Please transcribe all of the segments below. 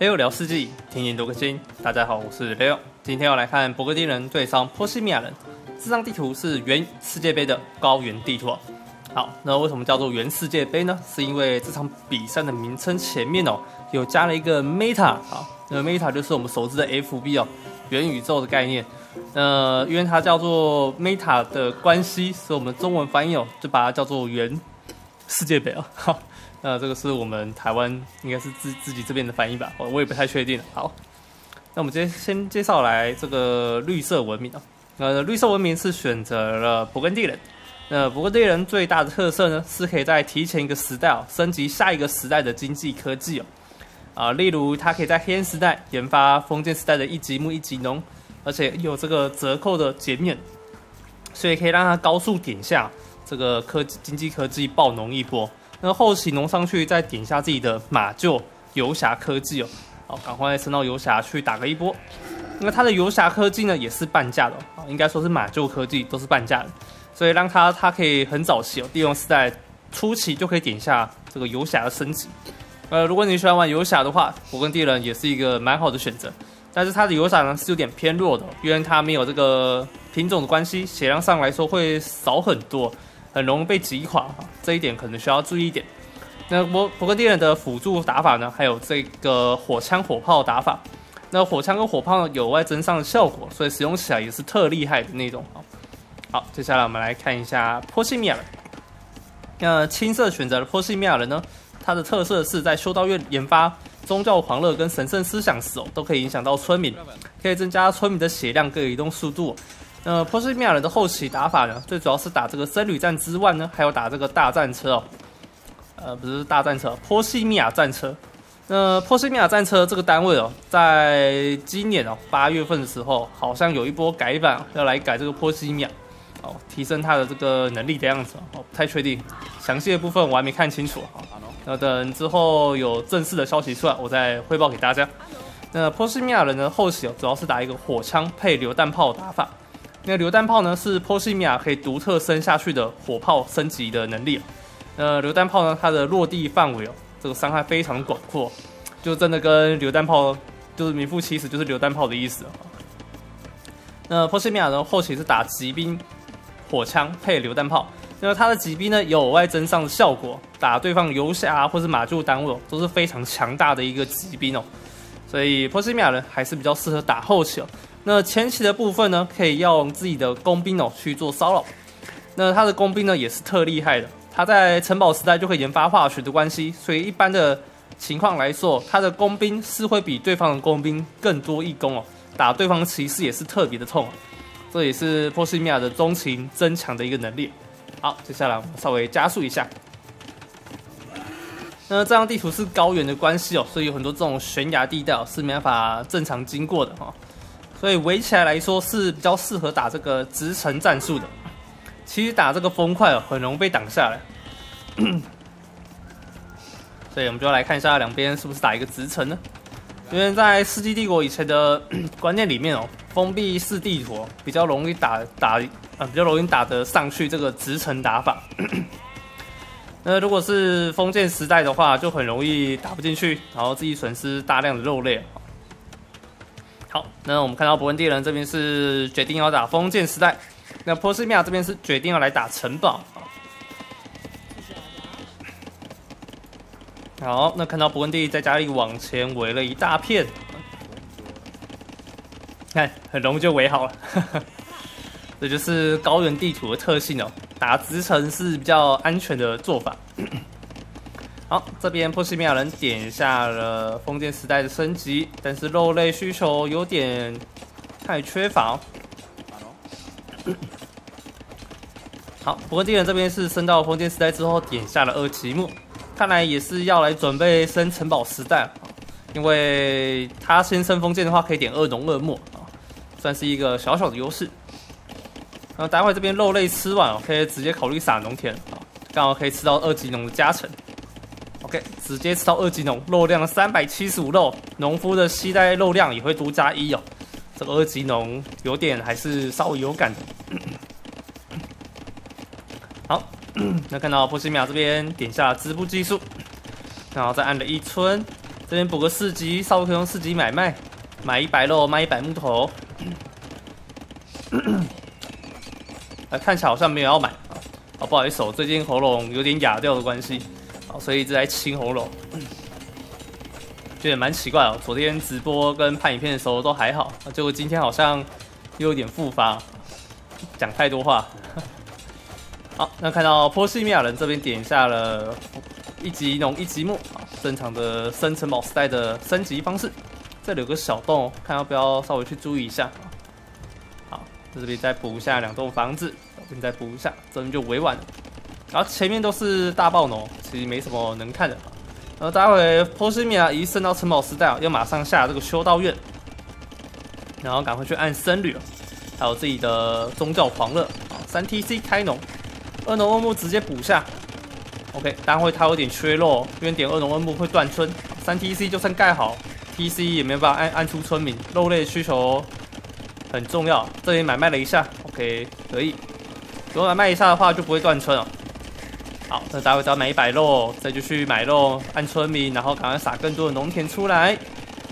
Leo 聊世纪，听见多更新。大家好，我是 Leo， 今天要来看伯克利人对上波西米亚人。这张地图是原世界杯的高原地图。好，那为什么叫做原世界杯呢？是因为这场比赛的名称前面哦，有加了一个 meta。好，那 meta 就是我们熟知的 FB 哦，元宇宙的概念。因为它叫做 meta 的关系，所以我们中文翻译哦，就把它叫做原世界杯啊。好。这个是我们台湾应该是自己这边的翻译吧，我也不太确定。好，那我们先介绍来这个绿色文明啊。绿色文明是选择了勃艮第人。勃艮第人最大的特色呢，是可以在提前一个时代哦，升级下一个时代的经济科技哦。例如它可以在黑暗时代研发封建时代的一级牧一级农，而且有这个折扣的减免，所以可以让它高速点下这个经济科技暴农一波。那后期农上去再点一下自己的马厩游侠科技哦，好，赶快升到游侠去打个一波。那它的游侠科技呢也是半价的哦，应该说是马厩科技都是半价的，所以让它可以很早期哦，利用时代初期就可以点一下这个游侠的升级。如果你喜欢玩游侠的话，勃艮第人也是一个蛮好的选择，但是它的游侠呢是有点偏弱的哦，因为它没有这个品种的关系，血量上来说会少很多。很容易被击垮，这一点可能需要注意一点。那勃艮第人的辅助打法呢，还有这个火枪火炮打法。那火枪跟火炮呢有外增上的效果，所以使用起来也是特厉害的那种。好，接下来我们来看一下波西米亚人。那青色选择的波西米亚人呢，它的特色是在修道院研发宗教狂热跟神圣思想时哦，都可以影响到村民，可以增加村民的血量跟移动速度。波西米亚人的后期打法呢，最主要是打这个僧侣战之外呢，还有打这个大战车哦，不是大战车，波西米亚战车。那波西米亚战车这个单位哦，在今年哦8月份的时候，好像有一波改版哦，要来改这个波西米亚，哦，提升它的这个能力的样子哦，不太确定，详细的部分我还没看清楚哦。那等之后有正式的消息出来，我再汇报给大家。那波西米亚人的后期哦，主要是打一个火枪配榴弹炮打法。那榴弹炮呢是波西米亚可以独特升下去的火炮升级的能力。榴弹炮呢它的落地范围哦，这个伤害非常广阔，就真的跟榴弹炮就是名副其实，就是榴弹炮的意思哦。那波西米亚呢后期是打骑兵火枪配榴弹炮，那它的骑兵呢有外增上的效果，打对方游侠或是马厩单位哦，都是非常强大的一个骑兵哦。所以波西米亚人还是比较适合打后期哦。那前期的部分呢，可以用自己的工兵哦去做骚扰。那他的工兵呢也是特厉害的，他在城堡时代就可以研发化学的关系，所以一般的情况来说，他的工兵是会比对方的工兵更多一攻哦，打对方骑士也是特别的痛哦。这也是波西米亚的中期增强的一个能力。好，接下来我们稍微加速一下。那这张地图是高原的关系哦，所以有很多这种悬崖地带哦是没办法正常经过的哦。所以围起来来说是比较适合打这个直程战术的，其实打这个风块很容易被挡下来，所以我们就要来看一下两边是不是打一个直程呢？因为在世纪帝国以前的观念里面哦，封闭式地图哦比较容易打得上去这个直程打法。那如果是封建时代的话，就很容易打不进去，然后自己损失大量的肉类。好，那我们看到勃艮第人这边是决定要打封建时代，那波西米亚这边是决定要来打城堡。好，那看到勃艮第在家里往前围了一大片，看很容易就围好了，这就是高原地图的特性哦，打直程是比较安全的做法。好，这边波西米亚人点下了封建时代的升级，但是肉类需求有点太缺乏哦。好，勃艮第人这边是升到封建时代之后点下了2期木，看来也是要来准备升城堡时代，因为他先升封建的话可以点2农2木，算是一个小小的优势。那待会这边肉类吃完，可以直接考虑撒农田，刚好可以吃到2级农的加成。OK， 直接吃到2级农，肉量375肉，农夫的携带肉量也会多加1哦。这个2级农有点还是稍微有感的。好，那看到波西米亚这边点下织布技术，然后再按了一村，这边补个四级，稍微可以用四级买卖，买100肉，卖100木头。啊，看起来好像没有要买啊。哦，不好意思，我最近喉咙有点哑掉的关系，啊，所以一直在清喉咙。觉得蛮奇怪哦，昨天直播跟拍影片的时候都还好，结果今天好像又有点复发，讲太多话。好，那看到波西米亚人这边点下了1级农1级木，正常的生城堡时代的升级方式。这里有个小洞，看要不要稍微去注意一下。好，这里再补一下2栋房子，这边再补一下，这边就委婉了。然后前面都是大暴农，其实没什么能看的。 待会波西米亚一升到城堡时代哦，要马上下这个修道院，然后赶快去按僧侣，还有自己的宗教狂热啊，3TC 开农，2农2木直接补下。OK， 当然会它有点缺肉，因为点2农2木会断村，3TC 就算盖好 ，TC 也没办法按出村民，肉类需求很重要。这里买卖了一下 ，OK 可以，如果买卖一下的话就不会断村哦。 好，那待会只要买100肉，再就去买肉，按村民，然后赶快撒更多的农田出来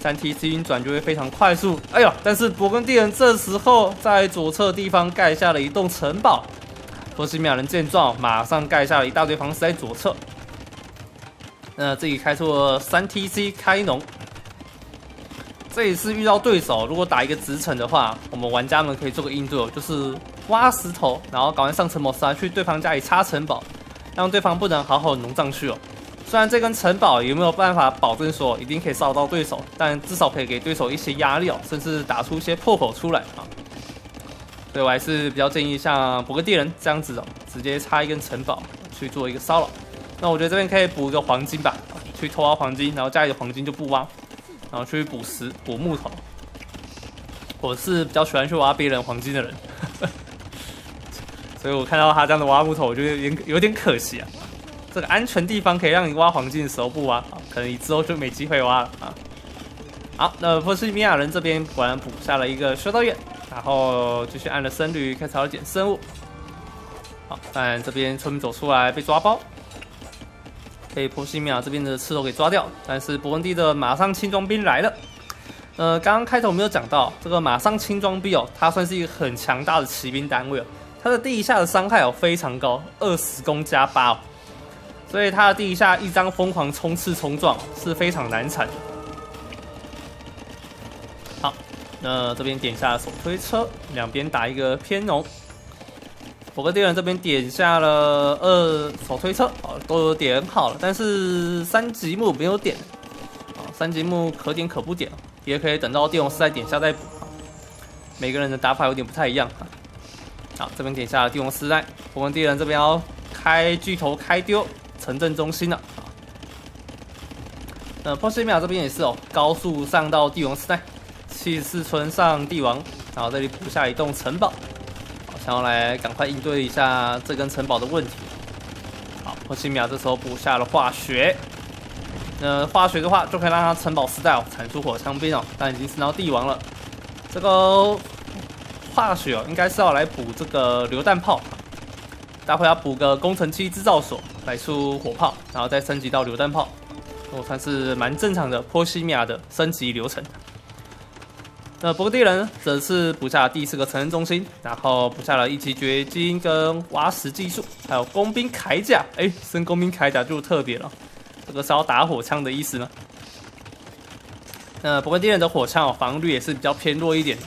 ，3TC 运转就会非常快速。哎呦，但是勃艮第人这时候在左侧地方盖下了1栋城堡，波西米亚人见状，马上盖下了1大堆房子在左侧。那自己开出了3TC 开农，这一次遇到对手，如果打一个直城的话，我们玩家们可以做个应对哦，就是挖石头，然后赶快上城堡杀去对方家里插城堡。 让对方不能好好弄上去哦。虽然这根城堡也没有办法保证说一定可以烧到对手，但至少可以给对手一些压力哦，甚至打出一些破口出来啊。所以我还是比较建议像勃艮第人这样子哦，直接插一根城堡去做一个骚扰。那我觉得这边可以补一个黄金吧，去偷挖黄金，然后家里的黄金就不挖，然后去补石、补木头。我是比较喜欢去挖别人黄金的人。所以我看到他这样的挖木头，我觉得有点可惜啊。这个安全地方可以让你挖黄金的时候不挖，可能你之后就没机会挖了啊。好，那波西米亚人这边果然补下了1个修道院，然后继续按了僧侣开始要捡生物。好，但这边村民走出来被抓包，被波西米亚这边的赤头给抓掉。但是勃艮第的马上轻装兵来了。刚刚开头没有讲到这个马上轻装兵哦，它算是一个很强大的骑兵单位哦。 他的第一下的伤害哦非常高，20攻加8哦，所以他的第一下1张疯狂冲刺冲撞是非常难缠的。好，那这边点下手推车，两边打一个偏农。勃艮第人这边点下了2手推车哦，都点好了，但是3级木没有点啊，3级木可点可不点，也可以等到电龙时代点下再补。每个人的打法有点不太一样。 好，这边点下了地龙时代，勃艮第人这边要开巨头开丢城镇中心了啊。波西米亚这边也是哦，高速上到地龙时代，74村上帝王，然后这里补下1栋城堡，好，想要来赶快应对一下这根城堡的问题。好，波西米亚这时候补下了化学，化学的话就可以让他城堡时代哦产出火枪兵哦，但已经升到帝王了，这个。 化学哦，应该是要来补这个榴弹炮，待会要补个工程7制造所来出火炮，然后再升级到榴弹炮，我算是蛮正常的波西米亚的升级流程。那勃艮第人则是补下了第4个城镇中心，然后补下了1级掘金跟挖石技术，还有工兵铠甲。哎，升工兵铠甲就特别了，这个是要打火枪的意思呢。那勃艮第人的火枪哦，防御率也是比较偏弱一点。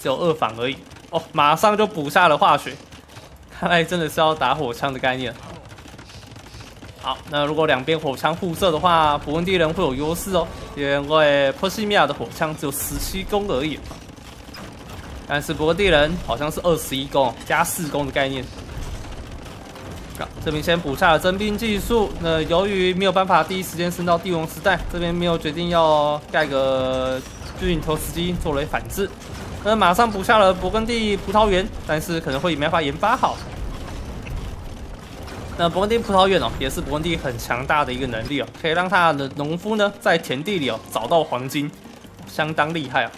只有2防而已哦，马上就补下了化学，看来真的是要打火枪的概念。好，那如果两边火枪互射的话，勃艮第人会有优势哦，因为波西米亚的火枪只有17攻而已，但是勃艮第人好像是21攻加4攻的概念。好，这边先补下了征兵技术，那由于没有办法第一时间升到帝王时代，这边没有决定要盖个巨影投石机作为反制。 那马上补下了勃艮第葡萄园，但是可能会没办法研发好。那勃艮第葡萄园哦，也是勃艮第很强大的一个能力哦，可以让他的农夫呢在田地里哦找到黄金，相当厉害啊！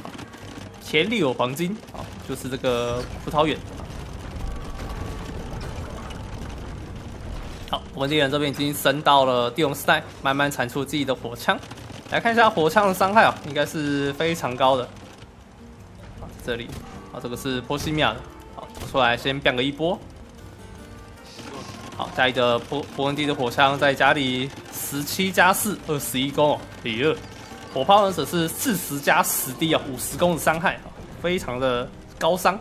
田里有黄金啊，就是这个葡萄园。好，勃艮第人这边已经升到了帝王时代，慢慢产出自己的火枪。来看一下火枪的伤害啊，应该是非常高的。这里啊，这个是波西米亚的，好，出来先变个一波。好，家里的勃艮第的火枪在家里17+4，21攻哦，第二。火炮呢则是40+10D 啊，50攻的伤害啊，非常的高伤。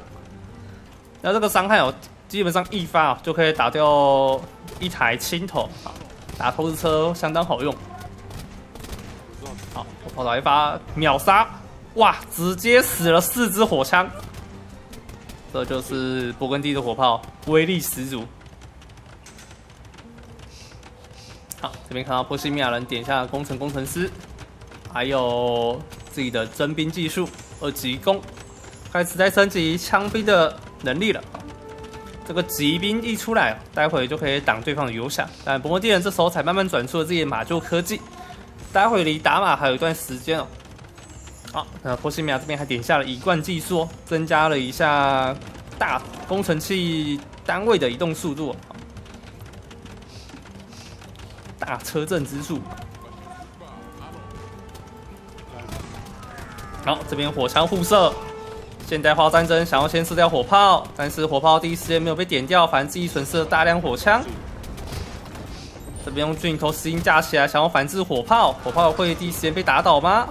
那这个伤害哦，基本上一发啊就可以打掉一台轻头啊，打投石车相当好用。 好，我跑来一发秒杀，哇，直接死了4支火枪。这就是勃艮第的火炮，威力十足。好，这边看到波西米亚人点一下工程师，还有自己的征兵技术2级弓，开始在升级枪兵的能力了。这个骑兵一出来，待会就可以挡对方的游侠。但勃艮第人这时候才慢慢转出了自己的马厩科技。 待会离打码还有一段时间哦。好，那波西米亚这边还点下了1贯技术哦，增加了一下大工程器单位的移动速度、哦，大车阵之术。好，这边火枪互射，现代化战争想要先吃掉火炮，但是火炮第一时间没有被点掉，反正自己损失了大量火枪。 这边用巨头石鹰架起来，想要反制火炮，火炮会第一时间被打倒吗？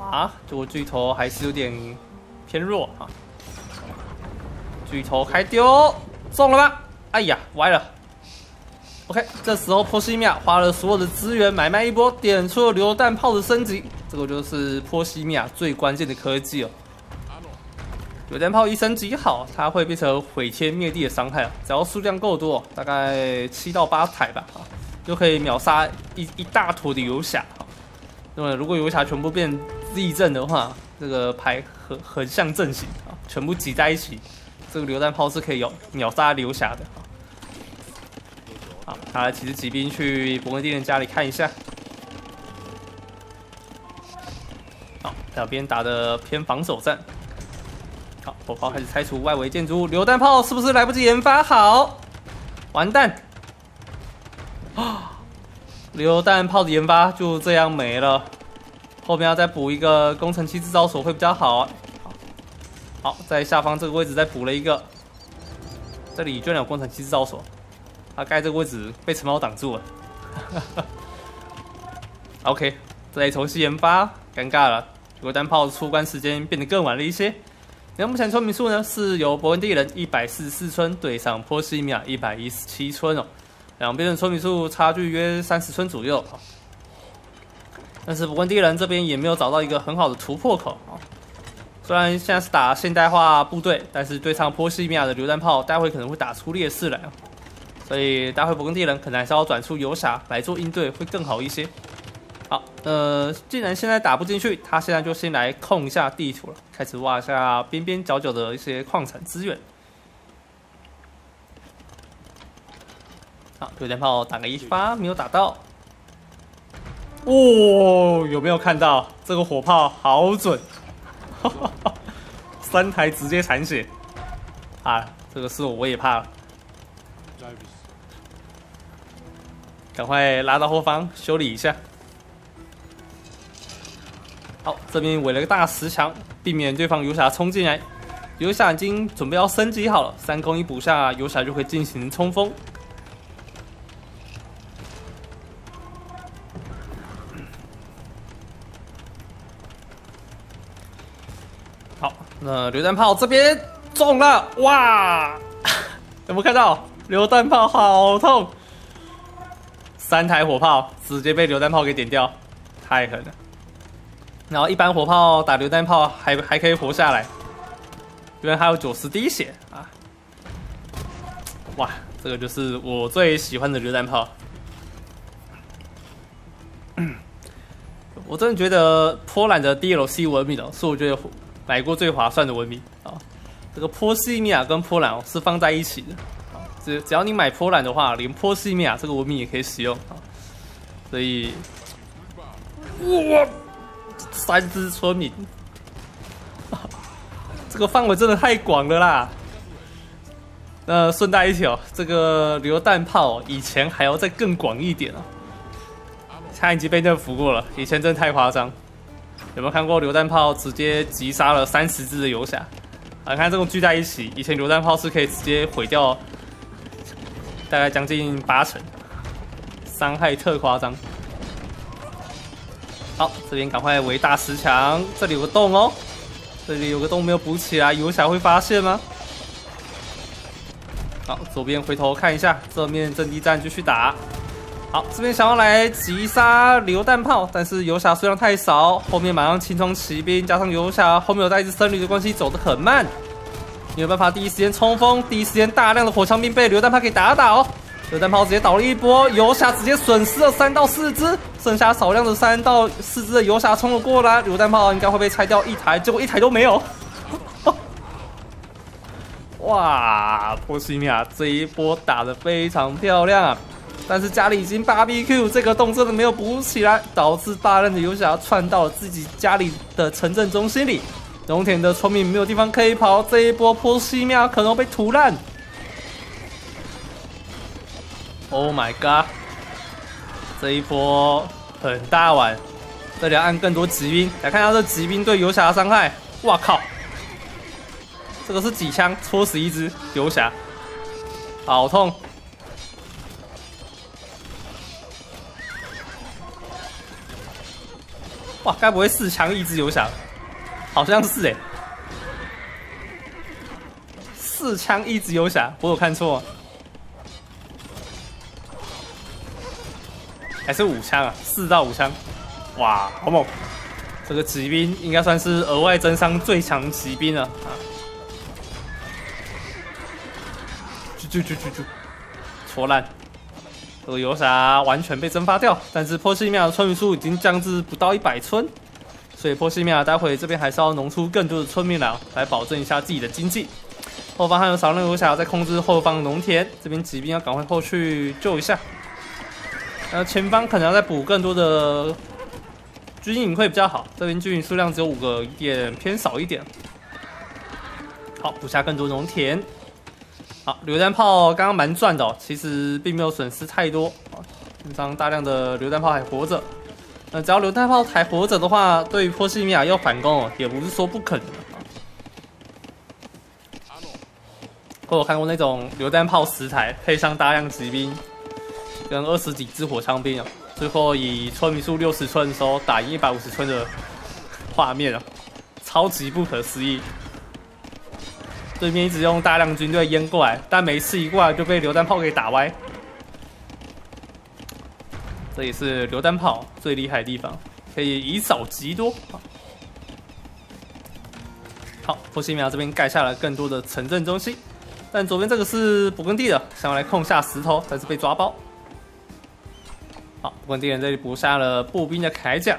啊，这个巨头还是有点偏弱啊！巨头开丢，中了吗？哎呀，歪了。OK， 这时候波西米亚花了所有的资源买卖一波，点出了榴弹炮的升级，这个就是波西米亚最关键的科技哦。榴弹炮一升级好，它会变成毁天灭地的伤害，只要数量够多，大概7到8台吧，就可以秒杀一大坨的游侠。那么如果游侠全部变 Z 阵的话，这个排横向阵型啊，全部挤在一起，这个榴弹炮是可以秒杀游侠的。好，他其实骑兵去勃艮第人家里看一下。好，两边打的偏防守战。 好，火炮开始拆除外围建筑物，榴弹炮是不是来不及研发好？完蛋！啊，榴弹炮的研发就这样没了。后面要再补一个工程器制造所会比较好啊。好，在下方这个位置再补了一个，这里居然有工程器制造所，大概这个位置被城堡挡住了。OK， 再重新研发，尴尬了。榴弹炮出关时间变得更晚了一些。 那目前村民数呢，是由勃艮第人144村对上波西米亚117村哦，两边的村民数差距约30村左右。但是勃艮第人这边也没有找到一个很好的突破口啊。虽然现在是打现代化部队，但是对上波西米亚的榴弹炮，待会可能会打出劣势来，所以待会勃艮第人可能还是要转出游侠来做应对，会更好一些。好，既然现在打不进去，他现在就先来控一下地图了，开始挖一下边边角角的一些矿产资源。好，榴弹炮打个1发，没有打到。哦，有没有看到这个火炮好准？3台直接残血。啊，这个是我也怕了。 赶快拉到后方修理一下。 好，这边围了个大石墙，避免对方游侠冲进来。游侠已经准备要升级好了，3攻一补下，游侠就可以进行冲锋。好，那榴弹炮这边中了，哇！有没有看到榴弹炮好痛？3台火炮直接被榴弹炮给点掉，太狠了。 然后一般火炮打榴弹炮还可以活下来，因为还有90滴血啊！哇，这个就是我最喜欢的榴弹炮。我真的觉得波兰的 DLC 文明哦，是我觉得买过最划算的文明啊！这个波西米亚跟波兰哦是放在一起的，只要你买波兰的话，连波西米亚这个文明也可以使用啊！所以，哇！ 3支村民，这个范围真的太广了啦。那顺带一提哦，这个榴弹炮以前还要再更广一点哦。差一级被那俘过了，以前真太夸张。有没有看过榴弹炮直接击杀了30只的游侠？啊，看这种聚在一起，以前榴弹炮是可以直接毁掉大概将近80%，伤害特夸张。好，这边赶快围大石墙，这里有个洞哦，这里有个洞没有补起来，游侠会发现吗？ 好，左边回头看一下，这面阵地战继续打。好，这边想要来击杀榴弹炮，但是游侠数量太少，后面马上轻装骑兵，加上游侠后面有带一支僧侣的关系，走得很慢，没有办法第一时间冲锋，第一时间大量的火枪兵被榴弹炮给打倒，榴弹炮直接倒了一波，游侠直接损失了3到4只，剩下少量的3到4只的游侠冲了过来，榴弹炮应该会被拆掉一台，结果一台都没有。哇，波西米亚这一波打得非常漂亮啊！但是家里已经 BBQ 这个洞真的没有补起来，导致大量的游侠窜到了自己家里的城镇中心里，农田的村民没有地方可以跑，这一波波西米亚可能被屠烂。Oh my god！ 这一波很大碗，这里要按更多骑兵，来看一下这骑兵对游侠的伤害。哇靠！ 这个是几枪戳死一只游侠，好痛！哇，该不会4枪一只游侠？好像是哎，4枪一只游侠，我有看错吗？还是5枪啊？4到5枪，哇，好猛！这个骑兵应该算是额外增伤最强骑兵了啊！ 就戳烂，这个游侠完全被蒸发掉。但是波西米亚的村民数已经降至不到100村，所以波西米亚待会这边还是要农出更多的村民来保证一下自己的经济。后方还有少量游侠在控制后方农田，这边骑兵要赶快后去救一下。然后前方可能要再补更多的军营会比较好，这边军营数量只有5个，有点偏少一点。好，补下更多农田。 好，榴弹炮刚刚蛮赚的哦，其实并没有损失太多啊。基本上大量的榴弹炮还活着，只要榴弹炮还活着的话，对于波西米亚要反攻哦，也不是说不可能啊。我有看过那种榴弹炮10台配上大量骑兵跟20几只火枪兵啊，最后以村民数60村的时候打赢150村的画面啊，超级不可思议。 对面一直用大量军队淹过来，但每次一过来就被榴弹炮给打歪。这也是榴弹炮最厉害的地方，可以以少击多。好，波西米亚这边盖下了更多的城镇中心，但左边这个是勃艮第的，想要来控下石头，但是被抓包。好，勃艮第人这里补下了步兵的铠甲。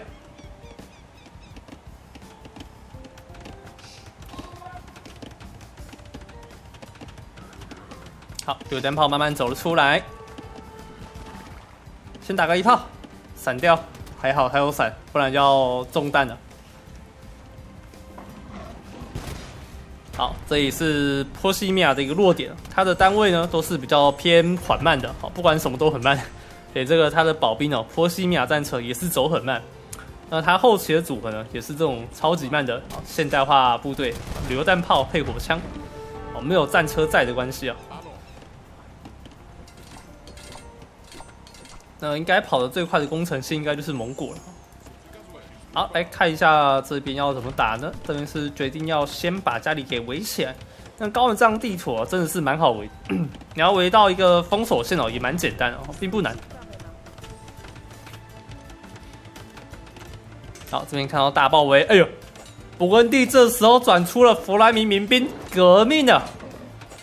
好，榴弹炮慢慢走了出来，先打个1炮，闪掉，还好还有闪，不然要中弹了。好，这也是波西米亚的一个弱点，它的单位呢都是比较偏缓慢的，好，不管什么都很慢。对，这个它的保兵哦，波西米亚战车也是走很慢。那它后期的组合呢，也是这种超级慢的现代化部队，榴弹炮配火枪，哦，没有战车载的关系啊。 应该跑得最快的攻城性应该就是蒙古了。好，来看一下这边要怎么打呢？这边是决定要先把家里给围起来。那高原这张地图啊，真的是蛮好围，你要围到一个封锁线哦，也蛮简单哦，并不难。好，这边看到大包围，哎呦，勃艮第这时候转出了弗莱明民兵革命了，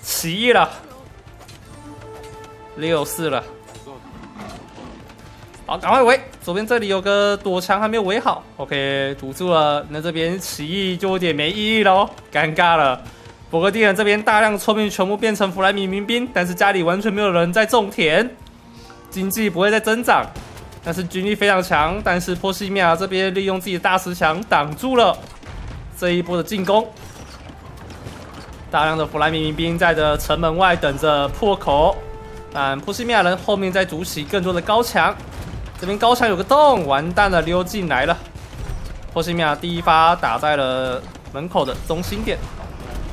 起义了，6-4了。 好，赶快围！左边这里有个躲墙还没有围好 ，OK， 堵住了。那这边起义就有点没意义喽，尴尬了。勃艮第人这边大量村民全部变成弗莱明民兵，但是家里完全没有人在种田，经济不会再增长。但是军力非常强，但是波西米亚这边利用自己的大石墙挡住了这一波的进攻。大量的弗莱明民兵在的城门外等着破口，但波西米亚人后面在筑起更多的高墙。这边高墙有个洞，完蛋了，溜进来了。波西米亚第一发打在了门口的中心点，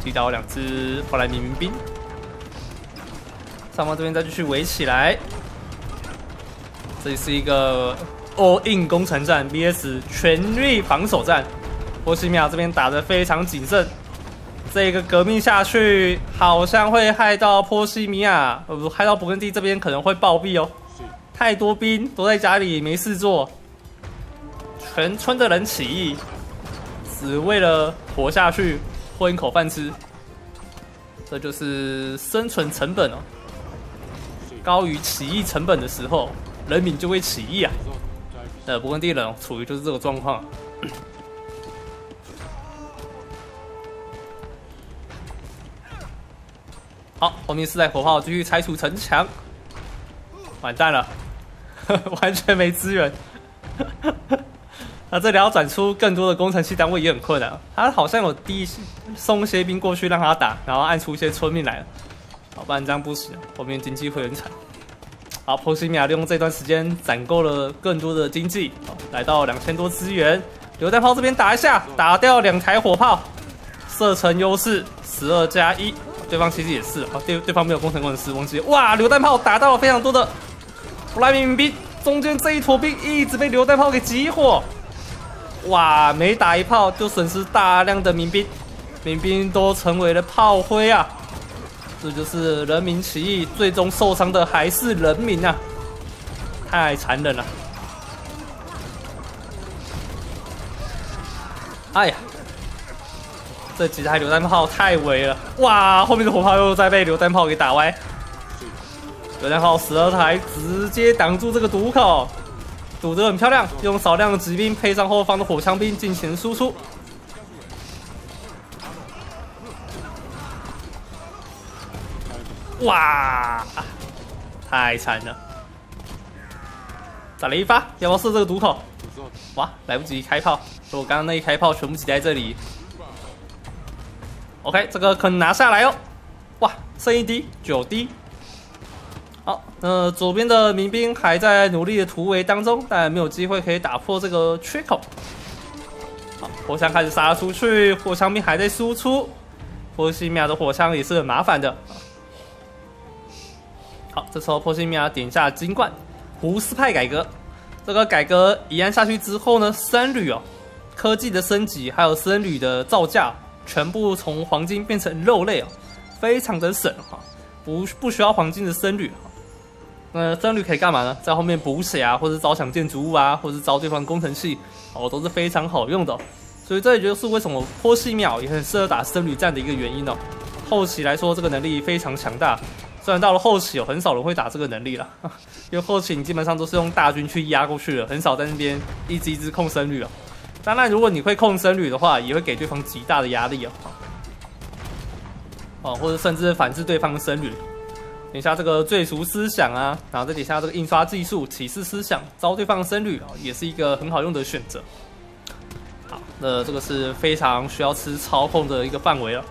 击倒两只弗莱明民兵。上方这边再继续围起来。这是一个 all in 攻城战 vs 全力防守战。波西米亚这边打得非常谨慎。 这个革命下去，好像会害到波西米亚，害到勃艮第这边可能会暴毙哦。太多兵躲在家里没事做，全村的人起义，只为了活下去，混一口饭吃。这就是生存成本哦，高于起义成本的时候，人民就会起义啊。勃艮第人处于就是这个状况。 好，后面四代火炮继续拆除城墙，完蛋了，完全没资源。那这里要转出更多的工程系单位也很困难。他好像有第一送一些兵过去让他打，然后按出一些村民来了，好，不然这样不行，后面经济会很惨。好，波西米亚利用这段时间攒够了更多的经济，来到2000多资源。榴弹炮这边打一下，打掉2台火炮，射程优势12+1。 对方其实也是啊，对方没有工程师，忘记哇！榴弹炮打到了非常多的弗莱明兵，中间这一坨兵一直被榴弹炮给集火，哇！每打一炮就损失大量的民兵，民兵都成为了炮灰啊！这就是人民起义，最终受伤的还是人民啊！太残忍了！哎呀！ 这几台榴弹炮太危了！哇，后面的火炮又在被榴弹炮给打歪。榴弹炮12台直接挡住这个堵口，堵得很漂亮。用少量的骑兵配上后方的火枪兵进行输出。哇，太惨了！打了一发，要不要射这个堵口？哇，来不及开炮，所以我刚刚那一开炮全部挤在这里。 OK， 这个可能拿下来哦。哇，剩1滴，9滴。好，那左边的民兵还在努力的突围当中，但没有机会可以打破这个缺口。好，火枪开始杀出去，火枪兵还在输出。波西米亚的火枪也是很麻烦的。好，这时候波西米亚点下金冠，胡斯派改革。这个改革一按下去之后呢，僧侣哦，科技的升级，还有僧侣的造价。 全部从黄金变成肉类哦，非常的省哈，不需要黄金的僧侣哈。那僧侣可以干嘛呢？在后面补血啊，或者招抢建筑物啊，或者招对方工程系哦，都是非常好用的、哦。所以这也就是为什么波西米亚也很适合打僧侣战的一个原因哦。后期来说，这个能力非常强大。虽然到了后期有、哦、很少人会打这个能力了，因为后期你基本上都是用大军去压过去了，很少在那边一只一只控僧侣了。 当然，如果你会控僧侣的话，也会给对方极大的压力哦。哦，或者甚至反制对方的僧侣。等一下这个罪赎思想啊，然后再点下这个印刷技术、启示思想，招对方的僧侣啊，也是一个很好用的选择。好，那这个是非常需要吃操控的一个范围了。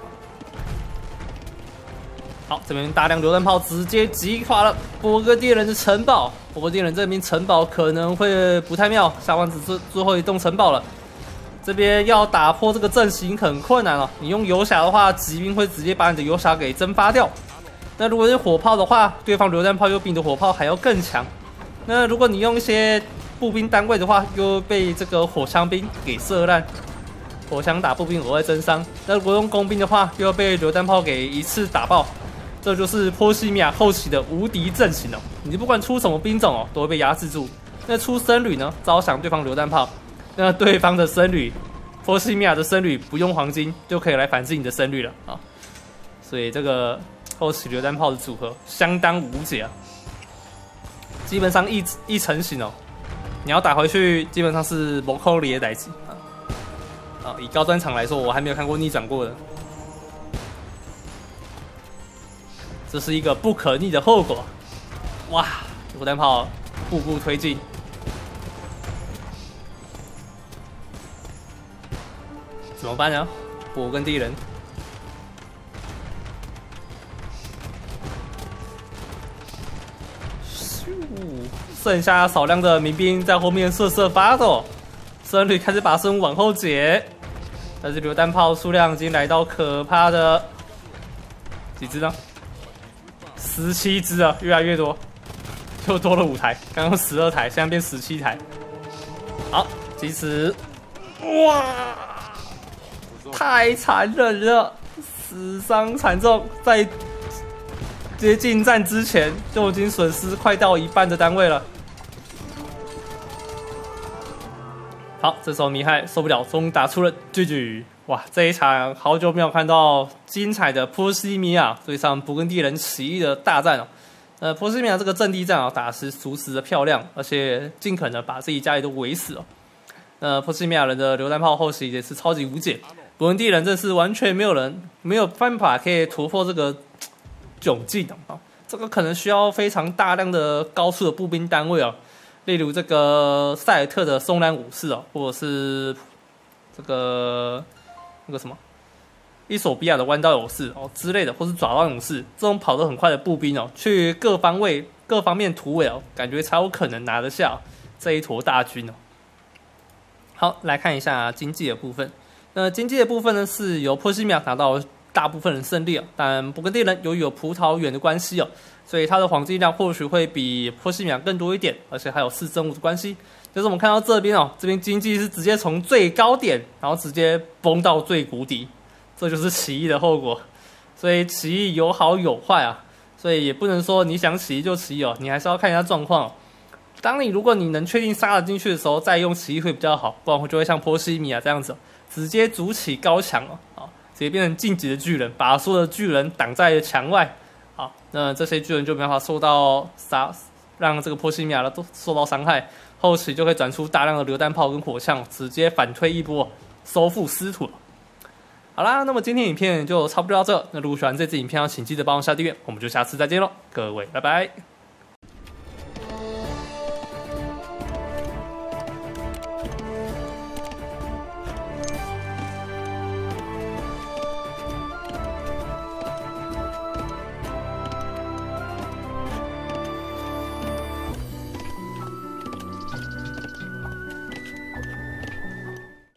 好，这边大量榴弹炮直接击垮了勃艮第人的城堡。勃艮第人这边城堡可能会不太妙，下方只是最后一栋城堡了。 这边要打破这个阵型很困难哦。你用游侠的话，骑兵会直接把你的游侠给蒸发掉。那如果是火炮的话，对方榴弹炮又比你的火炮还要更强。那如果你用一些步兵单位的话，又被这个火枪兵给射烂，火枪打步兵额外增伤。那如果用工兵的话，又要被榴弹炮给一次打爆。这就是波西米亚后期的无敌阵型哦。你不管出什么兵种哦，都会被压制住。那出僧侣呢，招降对方榴弹炮。 那对方的僧侣，波西米亚的僧侣不用黄金就可以来反制你的僧侣了啊！所以这个后期榴弹炮的组合相当无解啊，基本上一成型哦，你要打回去基本上是摩扣里的代级啊！啊，以高专场来说，我还没有看过逆转过的，这是一个不可逆的后果。哇，榴弹炮步步推进。 怎么办呢？勃艮第人，咻剩下少量的民兵在后面瑟瑟发抖。僧侣开始把身往后解，但是榴弹炮数量已经来到可怕的几只呢？17只啊，越来越多，又多了5台，刚刚12台，现在变17台。好，即使，哇，太残忍了，死伤惨重，在接近战之前就已经损失快到一半的单位了。 好，这时候米海受不了，终于打出了GG。哇，这一场好久没有看到精彩的波西米亚对上勃艮第人起义的大战哦。波西米亚这个阵地战啊，打是熟识的漂亮，而且尽可能把自己家里都围死哦。那波西米亚人的榴弹炮后期也是超级无解，勃艮第人这是完全没有办法可以突破这个窘境哦。这个可能需要非常大量的高速的步兵单位哦。 例如这个塞尔特的松兰武士哦，或者是这个那个什么伊索比亚的弯刀勇士哦之类的，或是爪刀勇士这种跑得很快的步兵哦，去各方面突围哦，感觉才有可能拿得下这一坨大军哦。好，来看一下经济的部分。那经济的部分呢，是由波西米亚拿到大部分的胜利哦，但勃艮第人由于有葡萄园的关系哦。 所以它的黄金量或许会比波西米亚更多一点，而且还有市政务的关系。就是我们看到这边哦，这边经济是直接从最高点，然后直接崩到最谷底，这就是起义的后果。所以起义有好有坏啊，所以也不能说你想起义就起义哦，你还是要看一下状况哦。如果你能确定杀了进去的时候，再用起义会比较好，不然就会像波西米亚这样子，直接筑起高墙哦，直接变成晋级的巨人，把所有的巨人挡在墙外。 好，那这些巨人就没办法受到杀，让这个波西米亚人都受到伤害，后期就会转出大量的榴弹炮跟火枪，直接反推一波，收复失土。好啦，那么今天影片就差不多到这。那如果喜欢这支影片，请记得帮我下订阅，我们就下次再见喽，各位，拜拜。